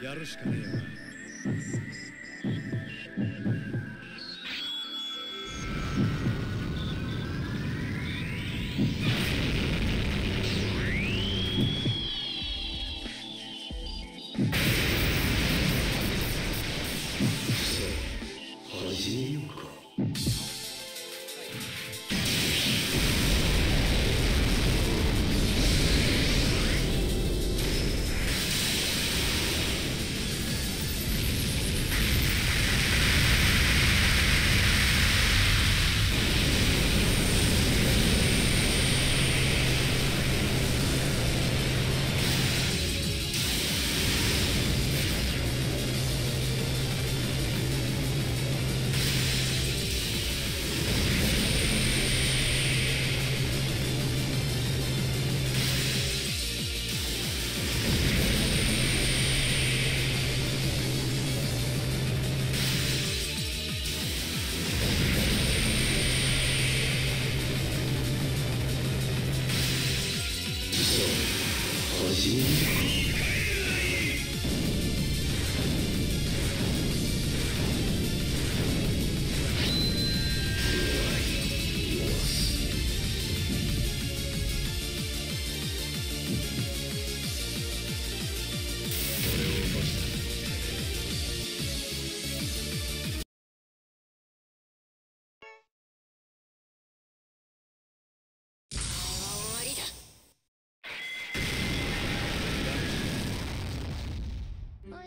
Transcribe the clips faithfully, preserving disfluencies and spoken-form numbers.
やるしかねえよな。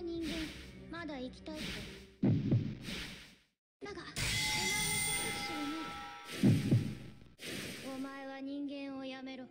人間まだ生きたいってだがお前は人間をやめろ。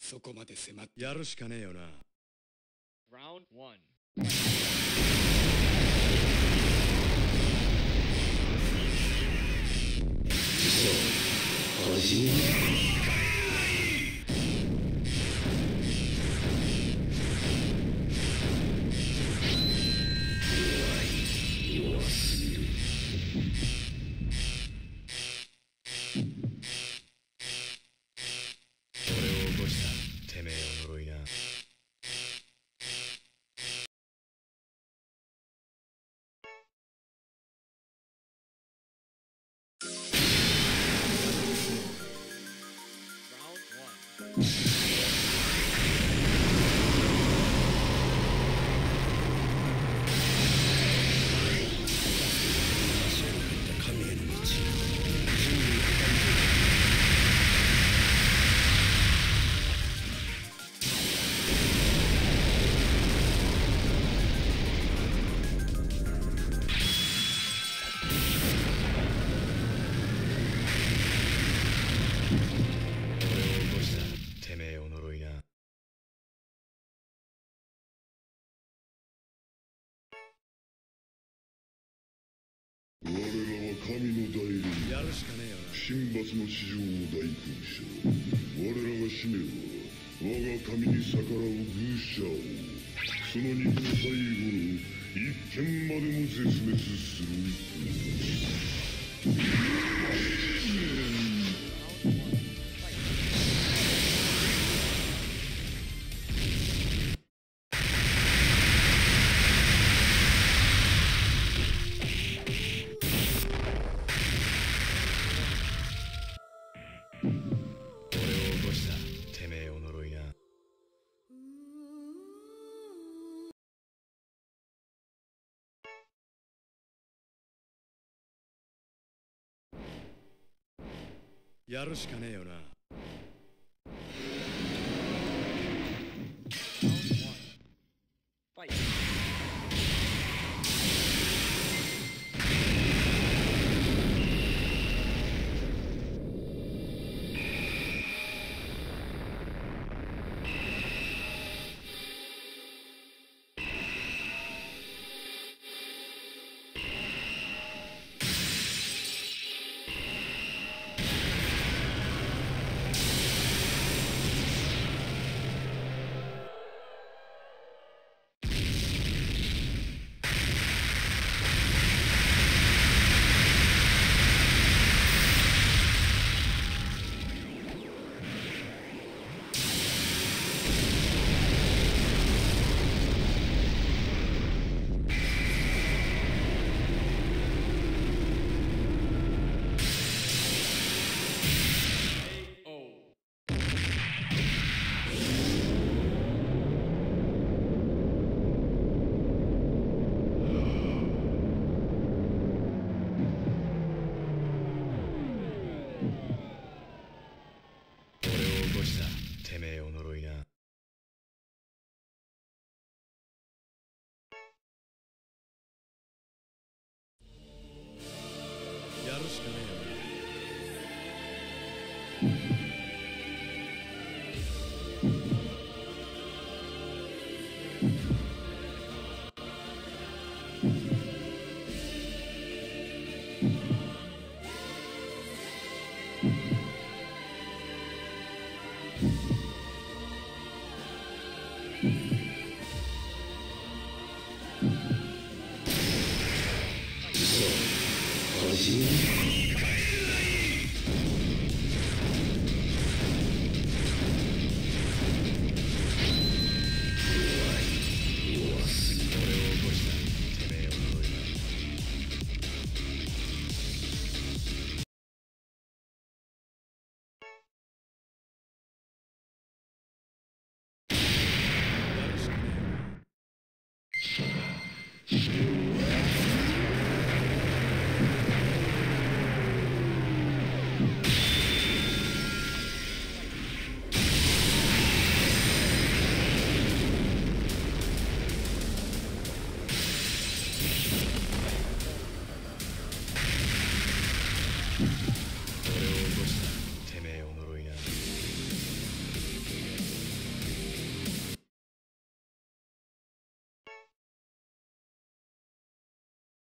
そこまで迫ってやるしかねえよな。 Round one。 神の代理やるしかねえよな。神罰の市場を大空しろ。我らが使命は我が神に逆らう愚者をその肉の最後の一件までも絶滅することだ。 you やるしかねえよな。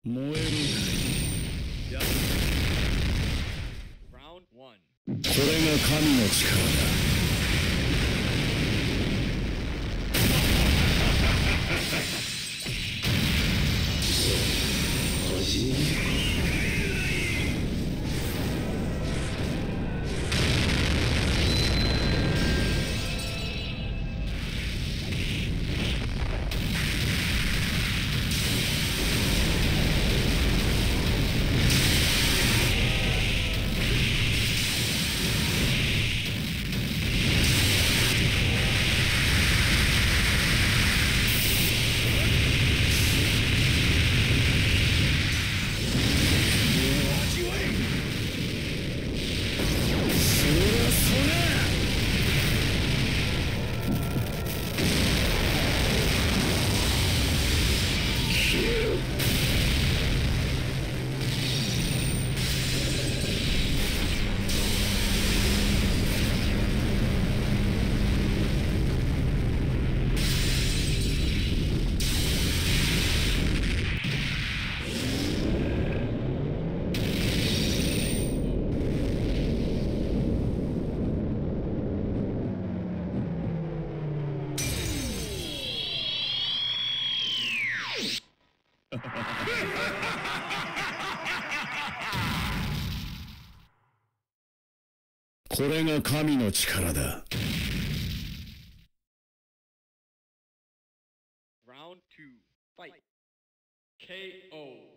燃えるこれが神の力だ。これが神の力だ。ラウンドツー、ファイト。ケーオー